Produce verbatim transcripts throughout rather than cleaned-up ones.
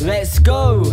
Let's go!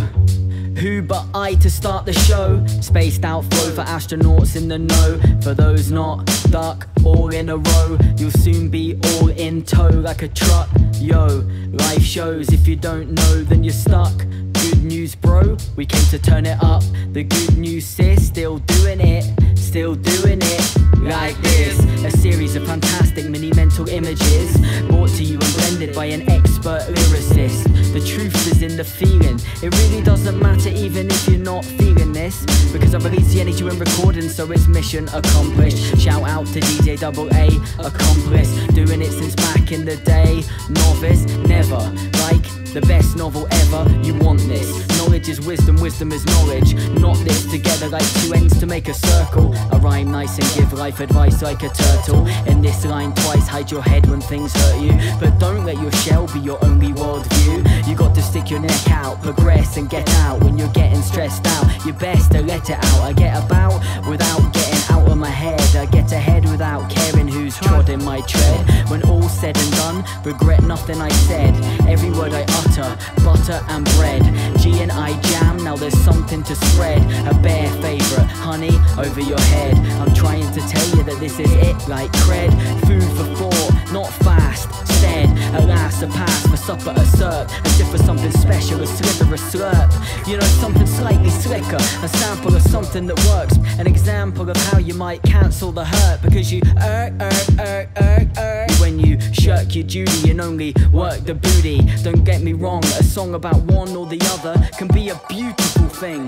Who but I to start the show? Spaced out flow for astronauts in the know. For those not duck, all in a row. You'll soon be all in tow like a truck, yo. Life shows, if you don't know then you're stuck. Good news bro, we came to turn it up. The good news sis, still doing it, still doing it. Like this, a series of fantastic mini mental images, brought to you and blended by an expert lyricist. The truth is in the feeling. It really doesn't matter even if you're not feeling this, because I release the energy when recording, so it's mission accomplished. Shout out to D J double A, accomplice, doing it since back in the day. Novice, never, like the best novel ever. You want this, knowledge is wisdom, wisdom is knowledge. Knot this together like two ends to make a circle. I rhyme nice and give life advice like a turtle. In this line twice, hide your head when things hurt you, but don't let your shell be your only worldview. You got to stick your neck out, progress and get out. When you're getting stressed out, you best to let it out. I get about without getting out of my head. I get ahead without caring who's trod in my tread. When all said and done, regret nothing I said. Every word I utter, butter and bread. G and I jam, now there's something to spread. A bare favourite, honey, over your head. I'm trying to tell you that this is it like cred. Food for thought, not fast, stead. Alas, a pass for supper, a serp. As if for something special, a slither, a slurp. You know, something slightly slicker, a sample of something that works. An example of how you might cancel the hurt, because you irk, irk, irk, irk, irk. When you shirk your duty and only work the booty. Don't get me wrong, a song about one or the other can be a beautiful thing.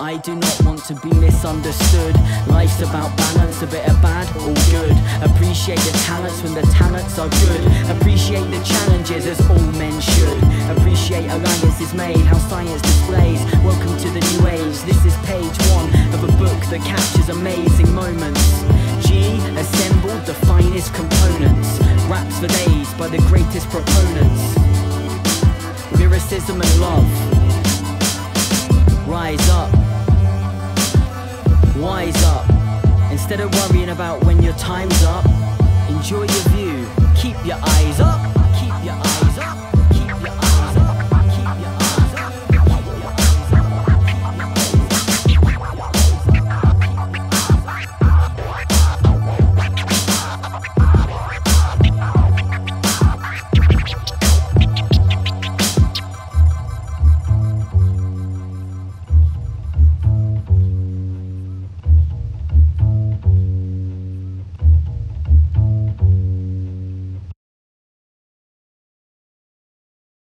I do not want to be misunderstood. Life's about balance, a bit of bad or good. Appreciate the talents when the talents are good. Appreciate the challenges as all men should. Appreciate alliances made, how science displays. Welcome to the new age, this is page one of a book that captures amazing moments. G assembled the finest components. Raps for days by the greatest proponents. Lyricism and love. Rise up. Wise up, instead of worrying about when your time's up. Enjoy your view, keep your eyes up.